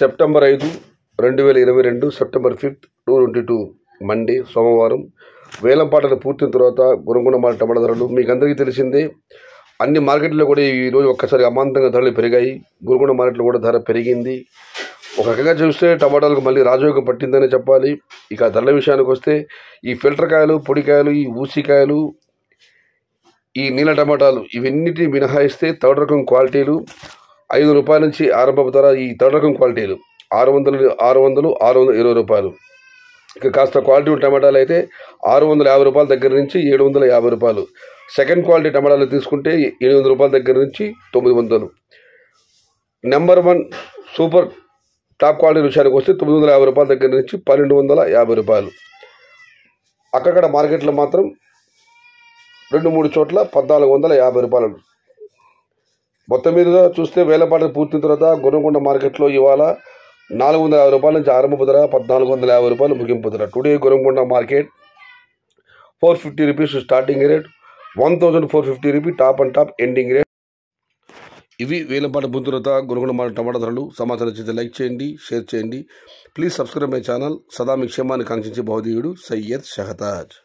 September 5, 2022, September 5, 2022, Monday, Somavaram. Velampatana పూర్తిన తర్వాత Gurramkonda market అమ్మదారులు మీకు అందరికీ తెలిసిందే అన్ని మార్కెట్లలో కూడా ఈ రోజు ఒక్కసారి అమాంతంగా ధరలు పెరిగాయి గురంకొండ మార్కెట్లో కూడా ధర పెరిగింది ఒక రకంగా చూస్తే టమాటాలకు మళ్ళీ రాజయోగం పట్టిందనే చెప్పాలి ఇక ధరల విషయానికి వస్తే ఈ ఫిల్టర్ కాయలు పొడికాయలు ఈ ఊసికాయలు ఈ నీల టమాటాలు ఇవన్నిటి మినహాయిస్తే థర్డ్ రకం క్వాలిటీలు 5 రూపాయల నుంచి ఆరంభం ధర ఈ థర్డ్ రకం క్వాలిటీలు 600, 620 రూపాయలు ఇక కాస్త క్వాలిటీ టమాటాలు అయితే 650 రూపాయల దగ్గర నుంచి 750 రూపాయలు సెకండ్ క్వాలిటీ టమాటాలు తీసుకుంటే 800 రూపాయల దగ్గర నుంచి 900 నెంబర్ 1 సూపర్ టాప్ క్వాలిటీ విషయానికి వస్తే 950 రూపాయల దగ్గర నుంచి 1250 రూపాయలు అక్కడక్కడ మార్కెట్లో మాత్రం 2-3 చోట్ల 1450 రూపాయలు మొత్తం మీదుగా చూస్తే వేలపాట పూర్తిన తర్వాత గుర్రంకొండ మార్కెట్లో ఇవాళ 450 రూపాయల నుంచి ఆరంభ ధర 1450 రూపాయలు ముగింపు ధర today Gurramkonda market 450 rupees starting rate 1450 rupees top and top ending rate ఇవి వేలంపాట బుద్ధులత గుర్రంకొండ మార్కెట్ టమాటా ధరలు సమాచారం చేస్తే లైక్ చేయండి షేర్ చేయండి ప్లీజ్ సబ్స్క్రైబ్ మై ఛానల్ సదా మీ క్షేమాన్ని కాంక్షించే భావదేవుడు సయ్యద్ షహతాజ్